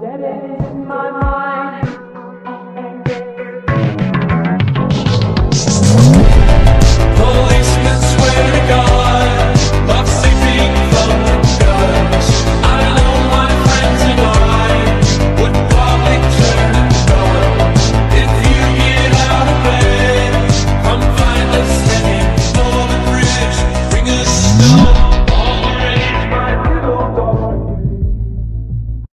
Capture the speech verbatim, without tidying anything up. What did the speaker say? Dead is my mind.